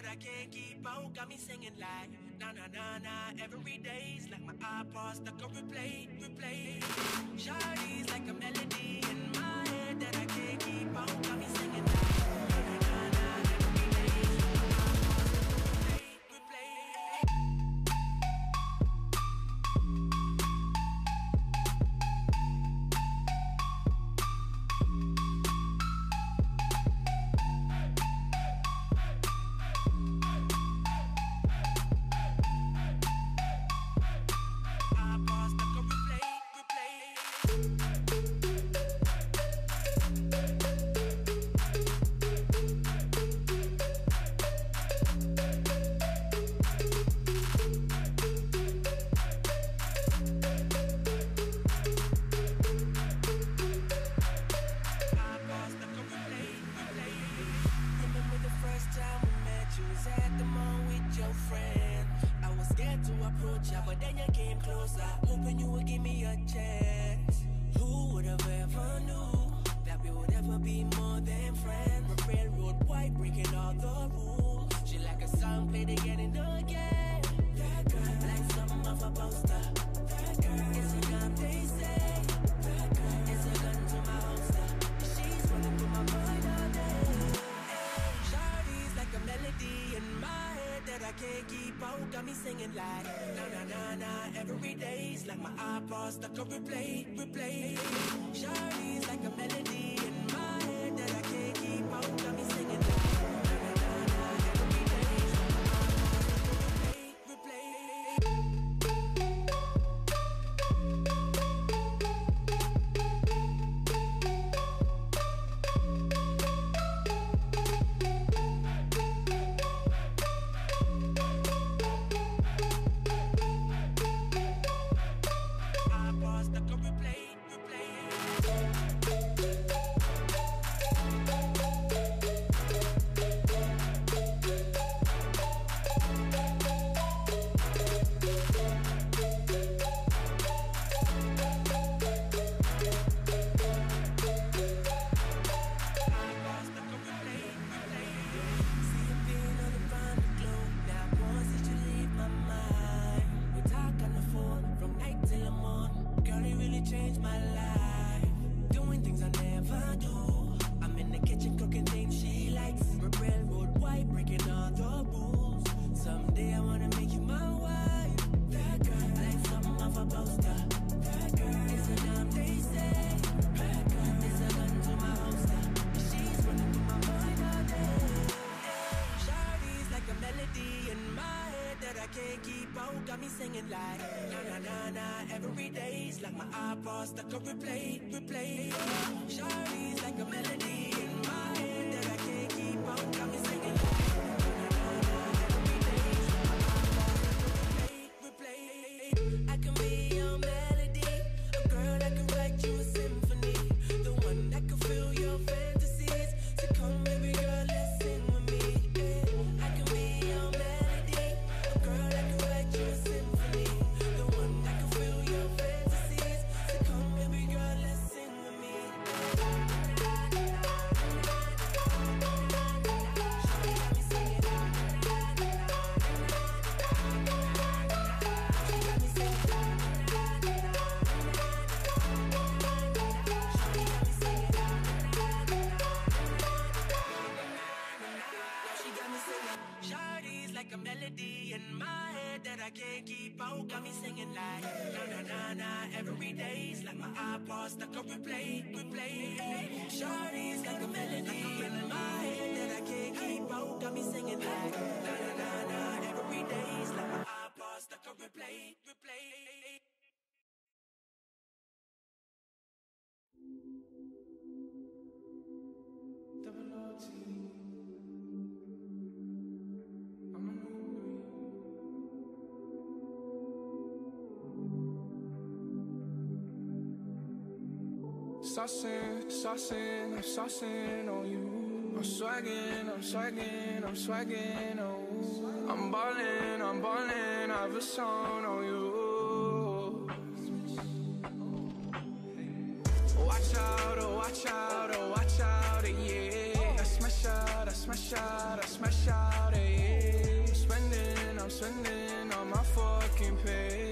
that I can't keep out, got me singing like na na na na. Every day's like my iPod stuck on replay. Shawty's like a melody in my head that I can't keep out, got me singing like na na na na. Every day's like my iPod stuck on replay. Saucing on you. I'm swagging, oh. I'm ballin', I've a song on you. Watch out, yeah. I smash out, yeah. I'm spending on my fucking pay.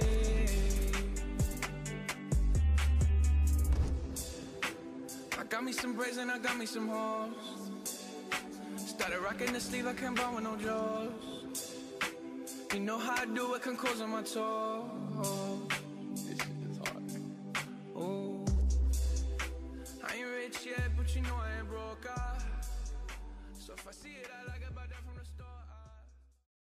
I got me some braids and I got me some hoes. Started rocking the sleeve, I can't buy with no jaws. You know how I do it, can close on my toes.